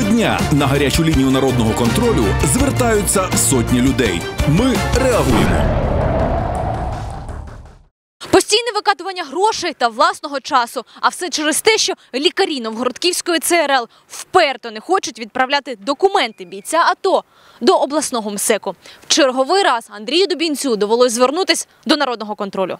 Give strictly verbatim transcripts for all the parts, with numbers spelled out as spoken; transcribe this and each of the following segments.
Щодня на гарячу лінію народного контролю звертаються сотні людей. Ми реагуємо. Постійне викатування грошей та власного часу. А все через те, що лікарі Новгородківської Ц Р Л вперто не хочуть відправляти документи бійця А Т О до обласного М С Е Ку. В черговий раз Андрію Дубінцю довелось звернутися до народного контролю.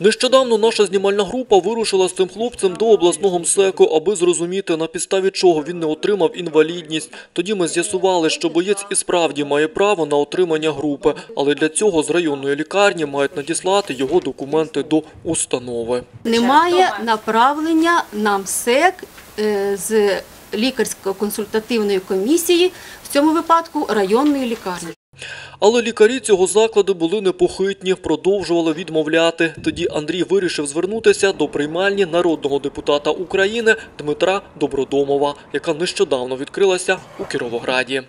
Нещодавно наша знімальна група вирушила з цим хлопцем до обласного М С Е Ку, аби зрозуміти, на підставі чого він не отримав інвалідність. Тоді ми з'ясували, що боєць і справді має право на отримання групи, але для цього з районної лікарні мають надіслати його документи до установи. Немає направлення на М С Е К з лікарсько-консультативної комісії, в цьому випадку районної лікарні. Але лікарі цього закладу були непохитні, продовжували відмовляти. Тоді Андрій вирішив звернутися до приймальні народного депутата України Дмитра Добродомова, яка нещодавно відкрилася у Кіровограді.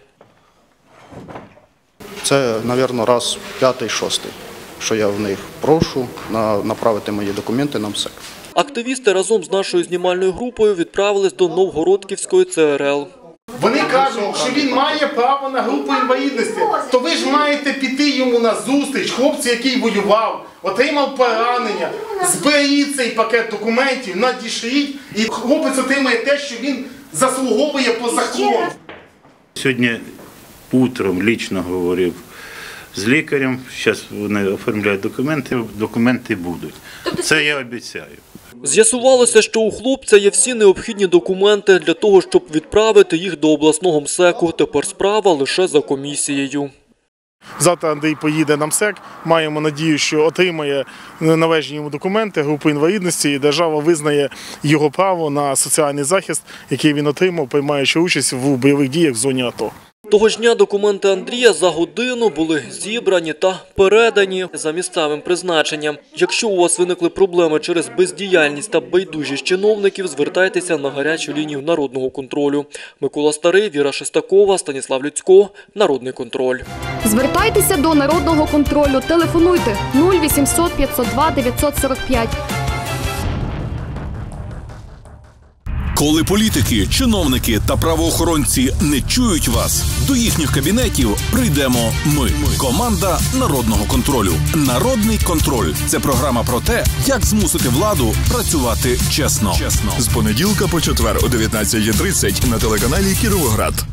Це, мабуть, раз п'ятий-шостий, що я в них прошу направити мої документи на М С Е К. Активісти разом з нашою знімальною групою відправились до Новгородківської Ц Р Л. Вони кажуть, що він має право на групу інвалідності, то ви ж маєте піти йому на зустріч, хлопцю, який воював, отримав поранення, зберіть цей пакет документів, надішліть, і хлопець отримає те, що він заслуговує по закону. Сьогодні утром лично говорив з лікарем, зараз вони оформляють документи, документи будуть. Це я обіцяю. З'ясувалося, що у хлопця є всі необхідні документи для того, щоб відправити їх до обласного М С Е Ку. Тепер справа лише за комісією. Завтра Андрій поїде на М С Е К. Маємо надію, що отримає належні йому документи групи інвалідності, і держава визнає його право на соціальний захист, який він отримав, приймаючи участь в бойових діях в зоні А Т О. Того ж дня документи Андрія за годину були зібрані та передані за місцевим призначенням. Якщо у вас виникли проблеми через бездіяльність та байдужість чиновників, звертайтеся на гарячу лінію народного контролю. Микола Старий, Віра Шестакова, Станіслав Люцько, Народний контроль. Звертайтеся до народного контролю, телефонуйте нуль вісімсот п'ятсот два дев'ятсот сорок п'ять. Коли політики, чиновники та правоохоронці не чують вас, до їхніх кабінетів прийдемо ми. Команда народного контролю. Народний контроль – це програма про те, як змусити владу працювати чесно. З понеділка по четвер о дев'ятнадцятій тридцять на телеканалі «Кіровоград».